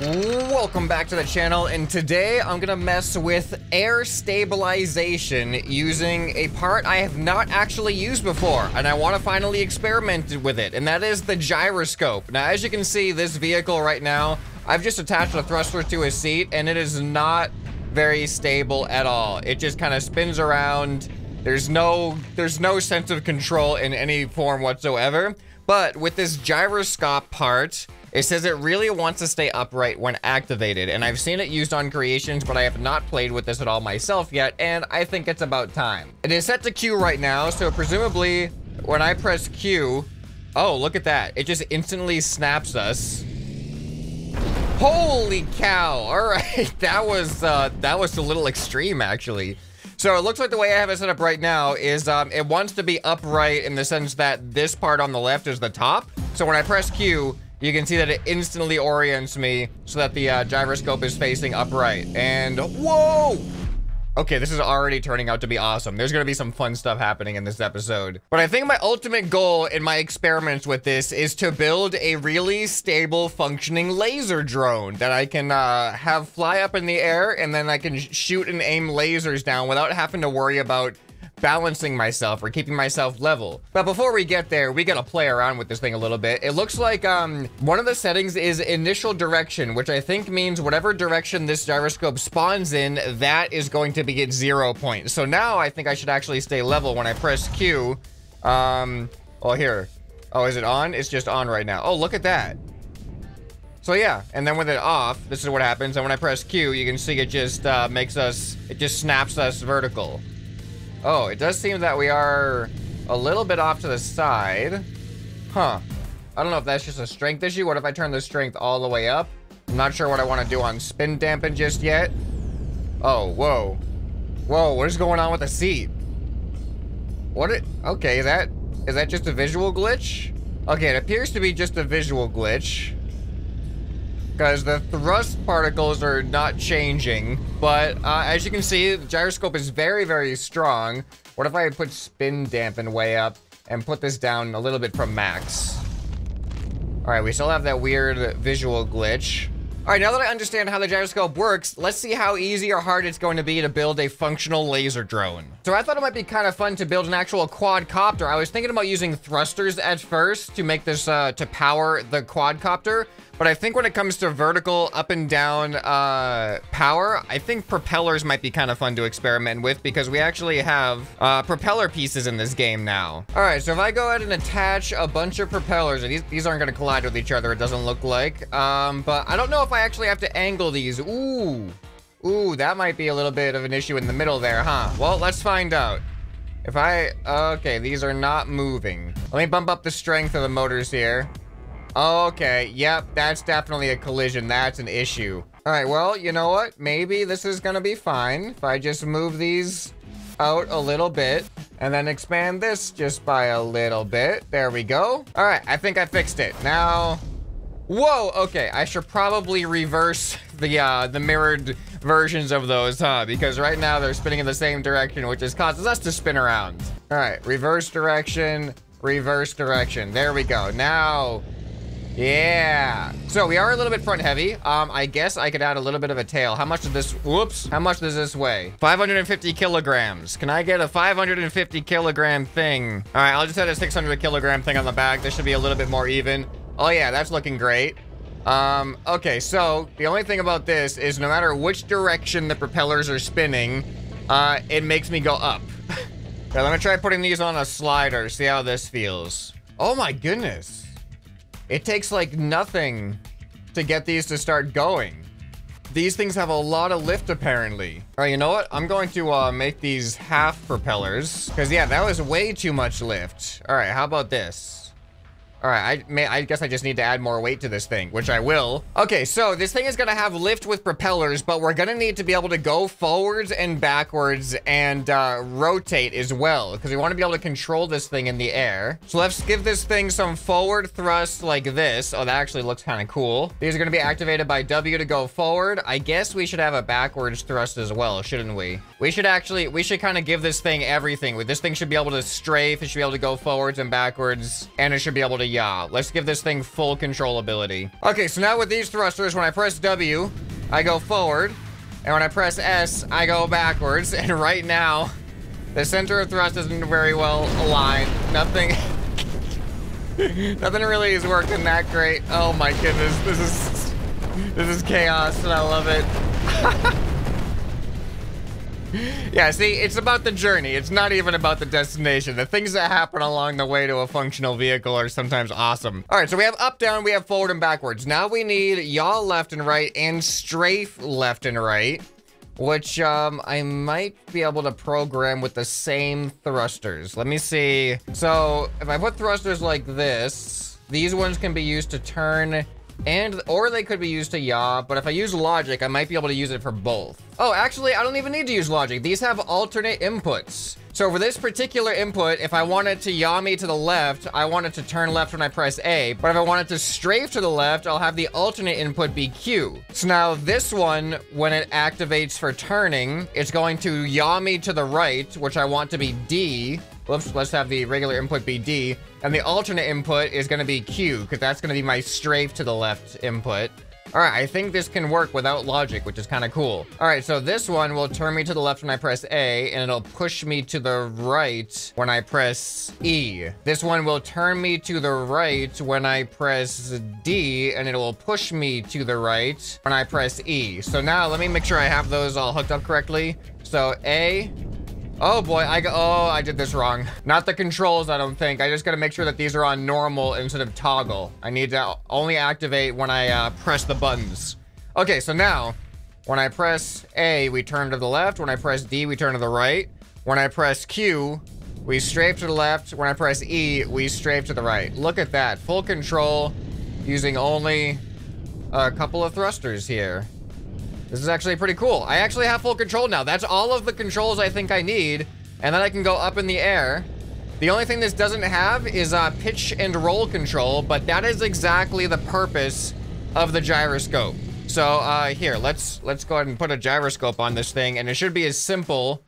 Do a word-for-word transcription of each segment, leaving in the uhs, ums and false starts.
Welcome back to the channel, and today I'm gonna mess with air stabilization using a part I have not actually used before, and I want to finally experiment with it, and that is the gyroscope. Now, as you can see, this vehicle right now, I've just attached a thruster to a seat, and it is not very stable at all. It just kind of spins around. There's no, there's no sense of control in any form whatsoever. But with this gyroscope part, it says it really wants to stay upright when activated, and I've seen it used on creations, but I have not played with this at all myself yet, and I think it's about time. It is set to Q right now, so presumably when I press Q, oh, look at that. It just instantly snaps us. Holy cow. All right, that was, uh, that was a little extreme, actually. So it looks like the way I have it set up right now is um, it wants to be upright in the sense that this part on the left is the top. So when I press Q, you can see that it instantly orients me so that the uh, gyroscope is facing upright. And whoa! Okay, this is already turning out to be awesome. There's gonna be some fun stuff happening in this episode. But I think my ultimate goal in my experiments with this is to build a really stable functioning laser drone that I can uh, have fly up in the air, and then I can shoot and aim lasers down without having to worry about balancing myself or keeping myself level. But before we get there, we gotta play around with this thing a little bit. It looks like um, one of the settings is initial direction, which I think means whatever direction this gyroscope spawns in, that is going to be at zero point. So now I think I should actually stay level when I press Q. Um, oh, here. Oh, is it on? It's just on right now. Oh, look at that. So yeah, and then with it off, this is what happens. And when I press Q, you can see it just uh, makes us, it just snaps us vertical. Oh, it does seem that we are a little bit off to the side. Huh. I don't know if that's just a strength issue. What if I turn the strength all the way up? I'm not sure what I want to do on spin dampen just yet. Oh, whoa. Whoa, what is going on with the seat? What it? Okay, is that, is that just a visual glitch? Okay, it appears to be just a visual glitch, because the thrust particles are not changing. But uh, as you can see, the gyroscope is very, very strong. What if I put spin dampen way up and put this down a little bit from max? All right, we still have that weird visual glitch. All right, now that I understand how the gyroscope works, let's see how easy or hard it's going to be to build a functional laser drone. So I thought it might be kind of fun to build an actual quadcopter. I was thinking about using thrusters at first to make this, uh, to power the quadcopter. But I think when it comes to vertical up and down uh, power, I think propellers might be kind of fun to experiment with, because we actually have uh, propeller pieces in this game now. All right, so if I go ahead and attach a bunch of propellers, and these, these aren't gonna collide with each other, it doesn't look like. Um, but I don't know if I actually have to angle these. Ooh, ooh, that might be a little bit of an issue in the middle there, huh? Well, let's find out. If I, okay, these are not moving. Let me bump up the strength of the motors here. Okay, yep, that's definitely a collision. That's an issue. All right, well, you know what? Maybe this is gonna be fine if I just move these out a little bit and then expand this just by a little bit. There we go. All right, I think I fixed it. Now, whoa, okay, I should probably reverse the, uh, the mirrored versions of those, huh? Because right now they're spinning in the same direction, which is causes us to spin around. All right, reverse direction, reverse direction. There we go. Now, yeah, so we are a little bit front heavy. Um, I guess I could add a little bit of a tail. How much does this, whoops, how much does this weigh? five hundred fifty kilograms. Can I get a five hundred fifty kilogram thing? All right, I'll just add a six hundred kilogram thing on the back. This should be a little bit more even. Oh yeah, that's looking great. Um, okay, so the only thing about this is no matter which direction the propellers are spinning, uh, it makes me go up. Okay, let me try putting these on a slider, see how this feels. Oh my goodness. It takes like nothing to get these to start going. These things have a lot of lift apparently. All right, you know what? I'm going to uh, make these half propellers, because yeah, that was way too much lift. All right, how about this? All right, I, may, I guess I just need to add more weight to this thing, which I will. Okay, so this thing is gonna have lift with propellers, but we're gonna need to be able to go forwards and backwards and uh, rotate as well, because we wanna be able to control this thing in the air. So let's give this thing some forward thrust like this. Oh, that actually looks kinda cool. These are gonna be activated by W to go forward. I guess we should have a backwards thrust as well, shouldn't we? We should actually, we should kinda give this thing everything. This thing should be able to strafe, it should be able to go forwards and backwards, and it should be able to yeah. Let's give this thing full controllability. Okay, so now with these thrusters, when I press W, I go forward. And when I press S, I go backwards. And right now, the center of thrust isn't very well aligned. Nothing... nothing really is working that great. Oh my goodness, this is... this is chaos, and I love it. Yeah, see, it's about the journey. It's not even about the destination. The things that happen along the way to a functional vehicle are sometimes awesome. All right, so we have up, down, we have forward and backwards. Now we need yaw left and right and strafe left and right, which um, I might be able to program with the same thrusters. Let me see. So if I put thrusters like this, these ones can be used to turn and, or they could be used to yaw, but if I use logic, I might be able to use it for both. Oh, actually, I don't even need to use logic. These have alternate inputs. So for this particular input, if I wanted to yaw me to the left, I want it to turn left when I press A, but if I wanted to strafe to the left, I'll have the alternate input be Q. So now this one, when it activates for turning, it's going to yaw me to the right, which I want to be D. Oops, let's have the regular input be D, and the alternate input is going to be Q, because that's going to be my strafe to the left input. All right, I think this can work without logic, which is kind of cool. All right, so this one will turn me to the left when I press A, and it'll push me to the right when I press E. This one will turn me to the right when I press D, and it will push me to the right when I press E. So now let me make sure I have those all hooked up correctly. So A... oh boy, I go, oh, I did this wrong. Not the controls, I don't think. I just gotta make sure that these are on normal instead of toggle. I need to only activate when I uh, press the buttons. Okay, so now, when I press A, we turn to the left. When I press D, we turn to the right. When I press Q, we strafe to the left. When I press E, we strafe to the right. Look at that, full control using only a couple of thrusters here. This is actually pretty cool. I actually have full control now. That's all of the controls I think I need. And then I can go up in the air. The only thing this doesn't have is uh, pitch and roll control, but that is exactly the purpose of the gyroscope. So uh, here, let's let's go ahead and put a gyroscope on this thing, and it should be as simple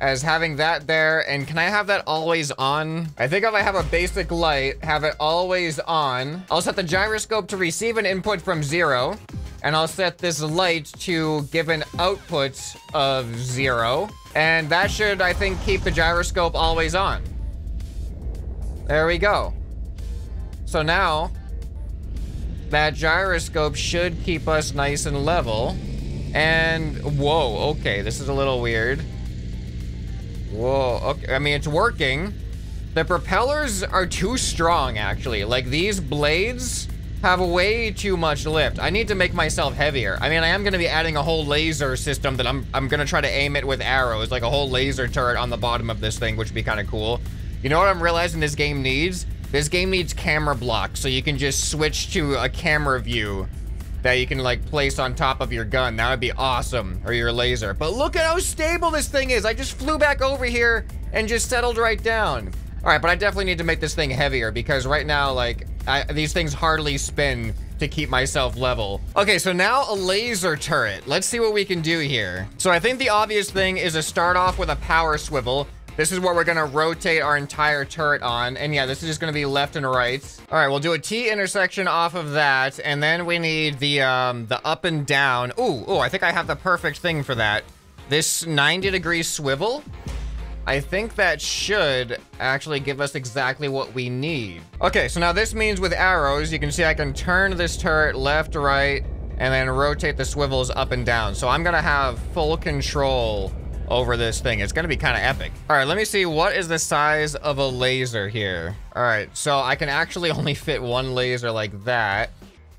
as having that there. And can I have that always on? I think if I have a basic light, have it always on. I'll set the gyroscope to receive an input from zero. And I'll set this light to give an output of zero. And that should, I think, keep the gyroscope always on. There we go. So now, that gyroscope should keep us nice and level. And, whoa, okay, this is a little weird. Whoa, okay, I mean, it's working. The propellers are too strong, actually. Like, these blades have way too much lift. I need to make myself heavier. I mean, I am gonna be adding a whole laser system that I'm, I'm gonna try to aim it with arrows, like a whole laser turret on the bottom of this thing, which would be kind of cool. You know what I'm realizing this game needs? This game needs camera blocks, so you can just switch to a camera view that you can like place on top of your gun. That would be awesome, or your laser. But look at how stable this thing is. I just flew back over here and just settled right down. All right, but I definitely need to make this thing heavier because right now, like, I, these things hardly spin to keep myself level. Okay, so now a laser turret. Let's see what we can do here. So I think the obvious thing is to start off with a power swivel. This is what we're gonna rotate our entire turret on. And yeah, this is just gonna be left and right. All right, we'll do a T intersection off of that. And then we need the um, the up and down. Ooh, ooh, I think I have the perfect thing for that. This ninety degree swivel. I think that should actually give us exactly what we need. Okay, so now this means with arrows, you can see I can turn this turret left, right, and then rotate the swivels up and down. So I'm gonna have full control over this thing. It's gonna be kind of epic. All right, let me see, what is the size of a laser here? All right, so I can actually only fit one laser like that,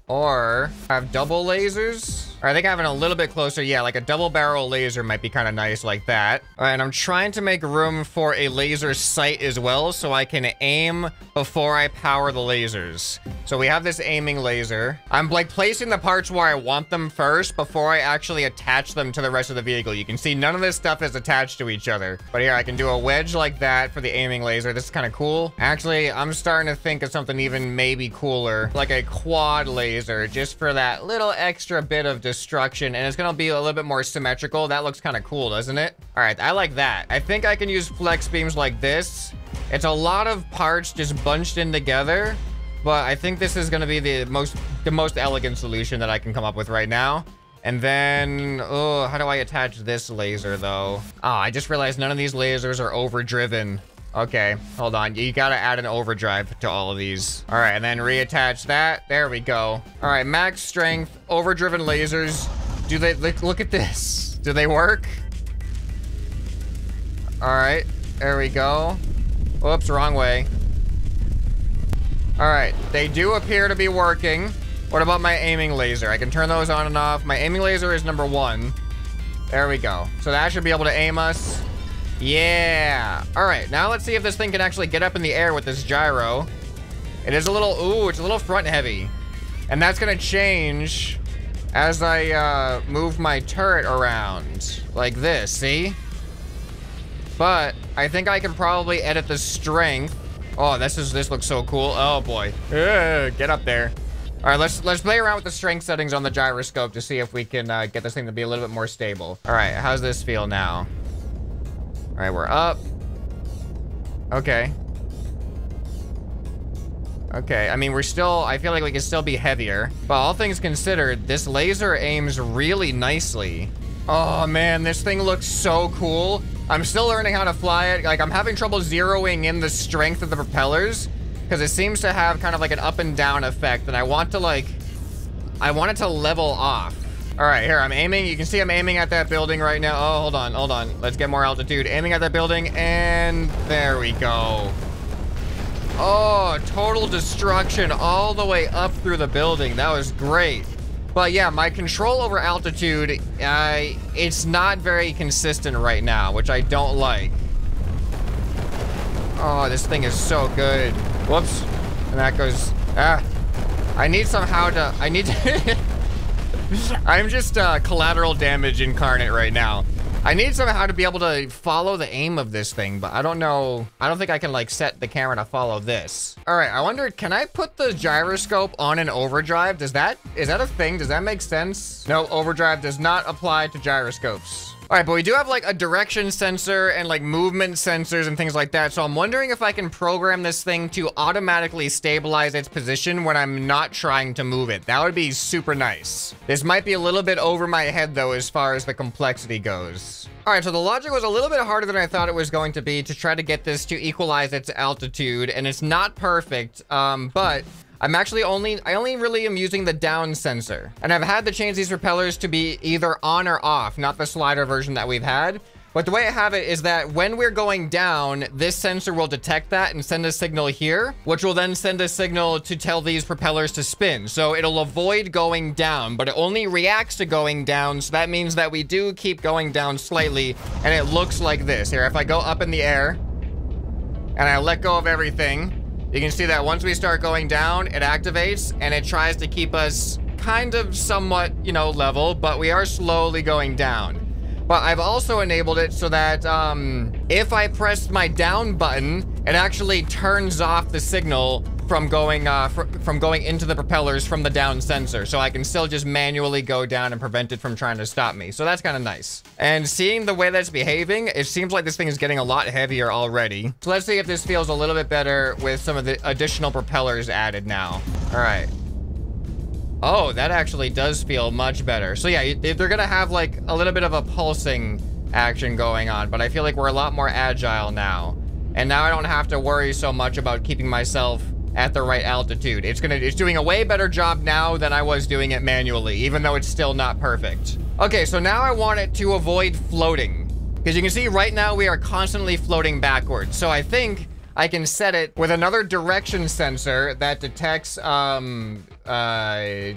or have double lasers. All right, I think having a little bit closer, yeah, like a double barrel laser might be kind of nice like that. All right, and I'm trying to make room for a laser sight as well so I can aim before I power the lasers. So we have this aiming laser. I'm like placing the parts where I want them first before I actually attach them to the rest of the vehicle. You can see none of this stuff is attached to each other. But here, I can do a wedge like that for the aiming laser. This is kind of cool. Actually, I'm starting to think of something even maybe cooler, like a quad laser, just for that little extra bit of destruction, and it's gonna be a little bit more symmetrical. That looks kind of cool, doesn't it? All right, I like that. I think I can use flex beams like this It's a lot of parts just bunched in together, but I think this is going to be the most the most elegant solution that I can come up with right now. And then, oh, how do I attach this laser though? Oh, I just realized none of these lasers are overdriven. Okay, hold on. You gotta add an overdrive to all of these. All right, and then reattach that. There we go. All right, max strength, overdriven lasers. Do they, look, look at this. Do they work? All right, there we go. Whoops, wrong way. All right, they do appear to be working. What about my aiming laser? I can turn those on and off. My aiming laser is number one. There we go. So that should be able to aim us. Yeah. All right, now let's see if this thing can actually get up in the air with this gyro. It is a little, ooh, it's a little front heavy. And that's gonna change as I uh, move my turret around like this, see? But I think I can probably edit the strength. Oh, this is, this looks so cool. Oh boy, uh, get up there. All right, let's let's play around with the strength settings on the gyroscope to see if we can uh, get this thing to be a little bit more stable. All right, how's this feel now? All right, we're up. Okay. Okay, I mean, we're still, I feel like we can still be heavier, but all things considered, this laser aims really nicely. Oh man, this thing looks so cool. I'm still learning how to fly it. Like, I'm having trouble zeroing in the strength of the propellers, because it seems to have kind of like an up and down effect, and I want to like, I want it to level off. All right, here, I'm aiming. You can see I'm aiming at that building right now. Oh, hold on, hold on. Let's get more altitude. Aiming at that building, and there we go. Oh, total destruction all the way up through the building. That was great. But yeah, my control over altitude, uh, it's not very consistent right now, which I don't like. Oh, this thing is so good. Whoops. And that goes, ah. I need somehow to, I need to, I'm just uh, collateral damage incarnate right now. I need somehow to be able to follow the aim of this thing, but I don't know. I don't think I can like set the camera to follow this. All right, I wonder, can I put the gyroscope on an overdrive? Does that, is that a thing? Does that make sense? No, overdrive does not apply to gyroscopes. All right, but we do have like a direction sensor and like movement sensors and things like that. So I'm wondering if I can program this thing to automatically stabilize its position when I'm not trying to move it. That would be super nice. This might be a little bit over my head though, as far as the complexity goes. All right, so the logic was a little bit harder than I thought it was going to be to try to get this to equalize its altitude, and it's not perfect, um, but I'm actually only, I only really am using the down sensor. And I've had to change these propellers to be either on or off, not the slider version that we've had. But the way I have it is that when we're going down, this sensor will detect that and send a signal here, which will then send a signal to tell these propellers to spin. So it'll avoid going down, but it only reacts to going down. So that means that we do keep going down slightly, and it looks like this. Here, if I go up in the air and I let go of everything, you can see that once we start going down, it activates and it tries to keep us kind of somewhat, you know, level, but we are slowly going down. But I've also enabled it so that um, if I press my down button, it actually turns off the signal from going uh, fr from going into the propellers from the down sensor. So I can still just manually go down and prevent it from trying to stop me. So that's kind of nice. And seeing the way that's behaving, it seems like this thing is getting a lot heavier already. So let's see if this feels a little bit better with some of the additional propellers added now. All right. Oh, that actually does feel much better. So yeah, they're gonna have like a little bit of a pulsing action going on, but I feel like we're a lot more agile now. And now I don't have to worry so much about keeping myself at the right altitude. It's gonna, it's doing a way better job now than I was doing it manually, even though it's still not perfect. Okay, so now I want it to avoid floating. Because you can see right now we are constantly floating backwards. So I think I can set it with another direction sensor that detects, um, uh,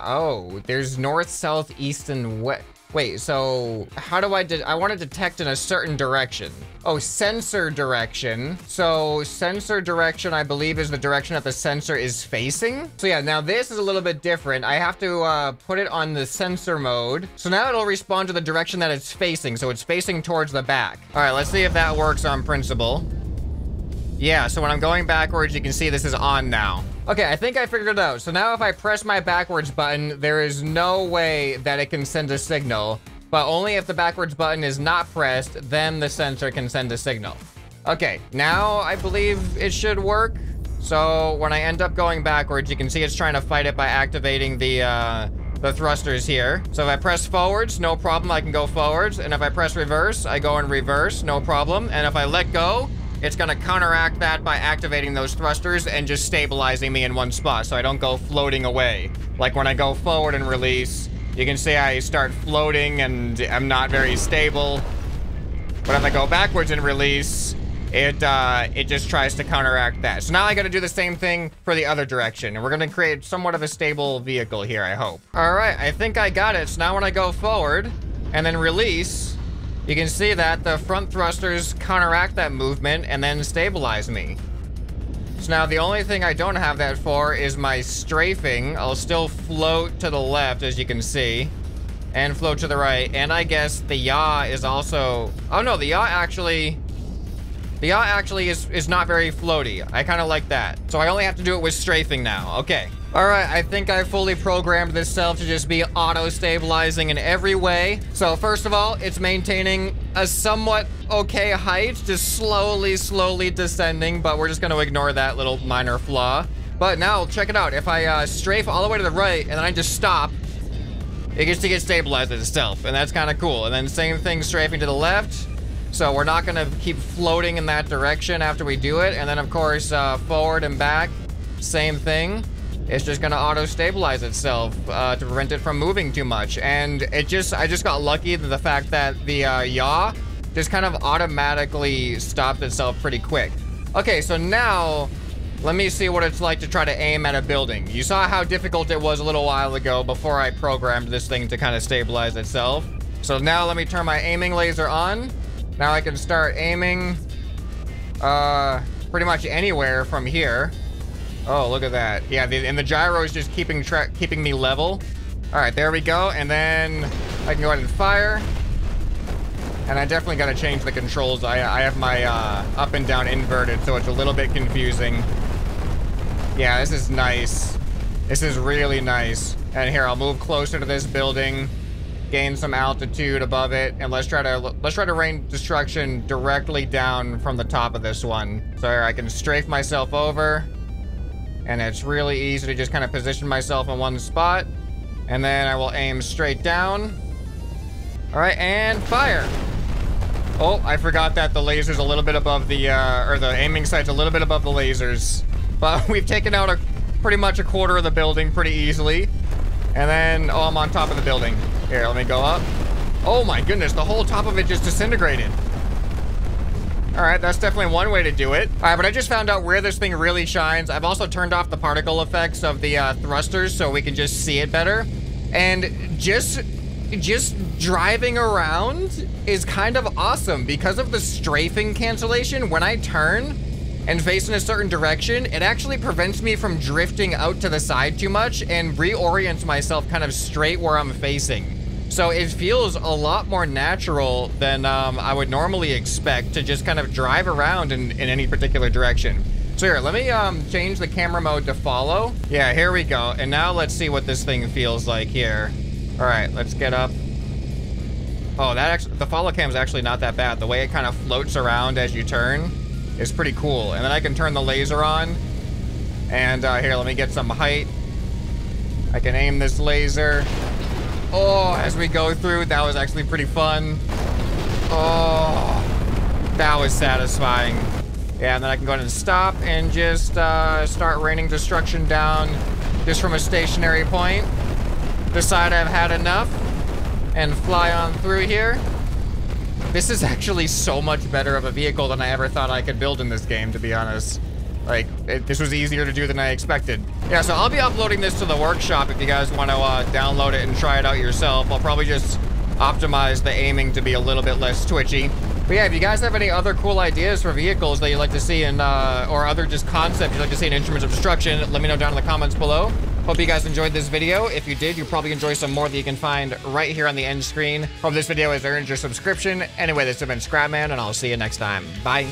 oh, there's north, south, east, and west. Wait, so how do I, de I want to detect in a certain direction. Oh, sensor direction. So sensor direction, I believe, is the direction that the sensor is facing. So yeah, now this is a little bit different. I have to uh, put it on the sensor mode. So now it'll respond to the direction that it's facing. So it's facing towards the back. All right, let's see if that works on principle. Yeah, so when I'm going backwards, you can see this is on now. Okay, I think I figured it out. So now if I press my backwards button, there is no way that it can send a signal, but only if the backwards button is not pressed, then the sensor can send a signal. Okay, now I believe it should work. So when I end up going backwards, you can see it's trying to fight it by activating the uh, the thrusters here. So if I press forwards, no problem, I can go forwards. And if I press reverse, I go in reverse, no problem. And if I let go, it's gonna counteract that by activating those thrusters and just stabilizing me in one spot so I don't go floating away. Like when I go forward and release, you can see I start floating and I'm not very stable. But if I go backwards and release, it uh, it just tries to counteract that. So now I gotta do the same thing for the other direction, and we're gonna create somewhat of a stable vehicle here, I hope. All right, I think I got it. So now when I go forward and then release, you can see that the front thrusters counteract that movement and then stabilize me. So now the only thing I don't have that for is my strafing. I'll still float to the left, as you can see, and float to the right. And I guess the yaw is also, oh no, the yaw actually, The yaw actually is, is not very floaty. I kind of like that. So I only have to do it with strafing now. Okay. All right, I think I fully programmed this self to just be auto-stabilizing in every way. So first of all, it's maintaining a somewhat okay height, just slowly, slowly descending, but we're just gonna ignore that little minor flaw. But now, check it out. If I uh, strafe all the way to the right and then I just stop, it gets to get stabilized itself, and that's kind of cool. And then same thing, strafing to the left. So we're not gonna keep floating in that direction after we do it. And then of course, uh, forward and back, same thing. It's just gonna auto-stabilize itself uh, to prevent it from moving too much. And it just, I just got lucky that the fact that the uh, yaw just kind of automatically stopped itself pretty quick. Okay, so now, let me see what it's like to try to aim at a building. You saw how difficult it was a little while ago before I programmed this thing to kind of stabilize itself. So now let me turn my aiming laser on. Now I can start aiming uh, pretty much anywhere from here. Oh, look at that. Yeah, the, and the gyro is just keeping track, keeping me level. All right, there we go. And then I can go ahead and fire. And I definitely got to change the controls. I, I have my uh, up and down inverted, so it's a little bit confusing. Yeah, this is nice. This is really nice. And here, I'll move closer to this building. Gain some altitude above it, and let's try to let's try to rain destruction directly down from the top of this one. So here I can strafe myself over, and it's really easy to just kind of position myself in one spot, and then I will aim straight down. All right, and fire. Oh, I forgot that the laser's a little bit above the uh, or the aiming sight's a little bit above the lasers, but we've taken out a pretty much a quarter of the building pretty easily. And then, oh, I'm on top of the building. Here, let me go up. Oh my goodness, the whole top of it just disintegrated. All right, that's definitely one way to do it. All right, but I just found out where this thing really shines. I've also turned off the particle effects of the uh, thrusters so we can just see it better. And just, just driving around is kind of awesome because of the strafing cancellation. When I turn and face in a certain direction, it actually prevents me from drifting out to the side too much and reorients myself kind of straight where I'm facing. So it feels a lot more natural than um, I would normally expect to just kind of drive around in, in any particular direction. So here, let me um, change the camera mode to follow. Yeah, here we go. And now let's see what this thing feels like here. All right, let's get up. Oh, that actually, the follow cam is actually not that bad. The way it kind of floats around as you turn. It's pretty cool. And then I can turn the laser on. And uh, here, let me get some height. I can aim this laser. Oh, as we go through, that was actually pretty fun. Oh, that was satisfying. Yeah, and then I can go ahead and stop and just uh, start raining destruction down just from a stationary point. Decide I've had enough and fly on through here. This is actually so much better of a vehicle than I ever thought I could build in this game, to be honest. Like, it, this was easier to do than I expected. Yeah, so I'll be uploading this to the workshop if you guys want to uh, download it and try it out yourself. I'll probably just optimize the aiming to be a little bit less twitchy. But yeah, if you guys have any other cool ideas for vehicles that you'd like to see in, uh, or other just concepts you'd like to see in Instruments of Destruction, let me know down in the comments below. Hope you guys enjoyed this video. If you did, you'll probably enjoy some more that you can find right here on the end screen. Hope this video has earned your subscription. Anyway, this has been ScrapMan, and I'll see you next time. Bye.